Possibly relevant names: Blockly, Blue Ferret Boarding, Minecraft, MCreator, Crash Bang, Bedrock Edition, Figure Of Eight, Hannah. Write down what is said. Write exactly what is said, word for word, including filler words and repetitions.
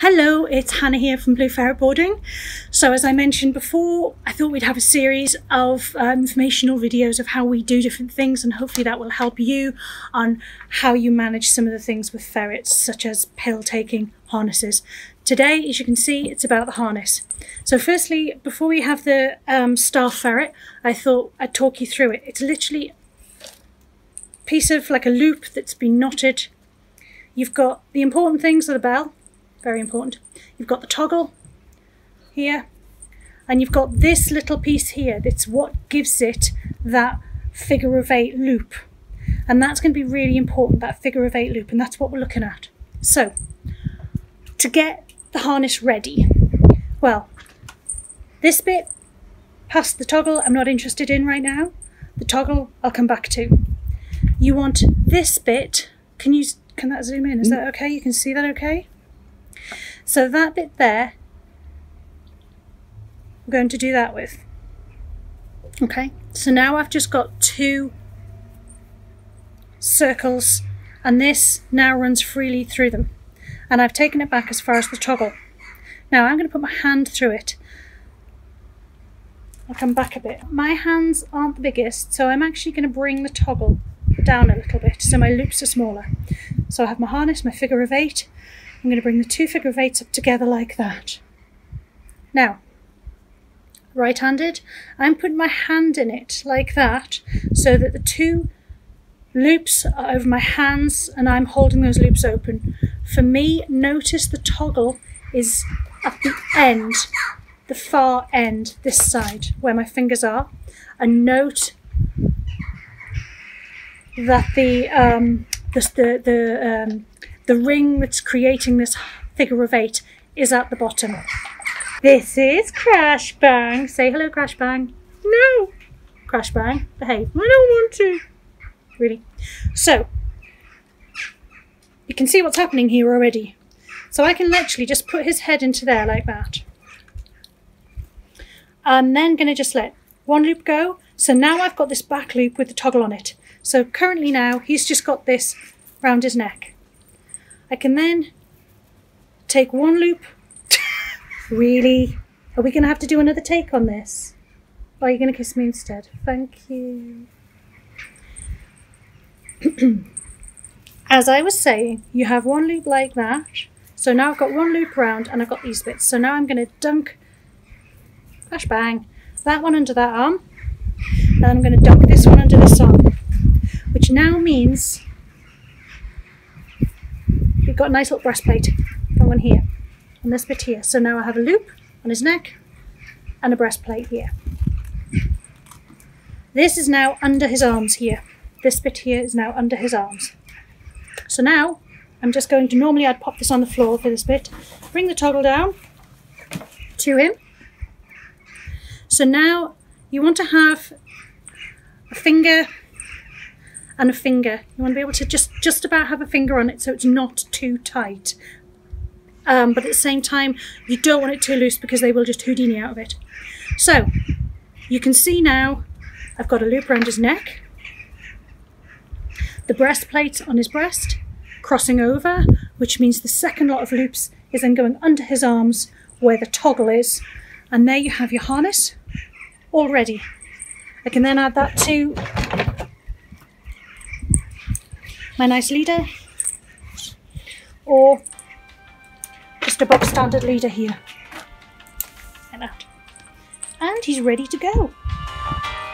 Hello, it's Hannah here from Blue Ferret Boarding. So as I mentioned before, I thought we'd have a series of uh, informational videos of how we do different things, and hopefully that will help you on how you manage some of the things with ferrets, such as pill taking, harnesses. Today, as you can see, it's about the harness. So firstly, before we have the um, star ferret, I thought I'd talk you through it. It's literally a piece of like a loop that's been knotted. You've got the important things of the bell. Very important. You've got the toggle here, and you've got this little piece here. That's what gives it that figure of eight loop, and that's going to be really important, that figure of eight loop, and that's what we're looking at. So to get the harness ready, well, this bit past the toggle I'm not interested in right now. The toggle I'll come back to. You want this bit. Can you can that zoom in? Is that okay? You can see that okay? So that bit there, I'm going to do that with. Okay, so now I've just got two circles, and this now runs freely through them. And I've taken it back as far as the toggle. Now I'm going to put my hand through it. I'll come back a bit. My hands aren't the biggest, so I'm actually going to bring the toggle down a little bit, so my loops are smaller. So I have my harness, my figure of eight. I'm going to bring the two figure of eights up together like that. Now, right-handed, I'm putting my hand in it like that, so that the two loops are over my hands and I'm holding those loops open. For me, notice the toggle is at the end, the far end, this side, where my fingers are. And note that the, um, the, the, the um, The ring that's creating this figure of eight is at the bottom. This is Crash Bang. Say hello, Crash Bang. No, Crash Bang, behave. I don't want to. Really. So, you can see what's happening here already. So I can literally just put his head into there like that. I'm then gonna just let one loop go. So now I've got this back loop with the toggle on it. So currently now, he's just got this round his neck. I can then take one loop. Really? Are we going to have to do another take on this? Or are you going to kiss me instead? Thank you. As I was saying, you have one loop like that. So now I've got one loop round and I've got these bits. So now I'm going to dunk, crash bang, that one under that arm. And I'm going to dunk this one under this arm. Which now means you've got a nice little breastplate, that one here, and this bit here. So now I have a loop on his neck and a breastplate here. This is now under his arms here. This bit here is now under his arms. So now I'm just going to, normally I'd pop this on the floor for this bit, bring the toggle down to him. So now you want to have a finger and a finger. You want to be able to just, just about have a finger on it so it's not too tight. Um, but at the same time, you don't want it too loose because they will just Houdini out of it. So you can see now I've got a loop around his neck, the breastplate on his breast, crossing over, which means the second lot of loops is then going under his arms where the toggle is. And there you have your harness all ready. I can then add that to my nice leader, or just a box standard leader here, like that. And he's ready to go.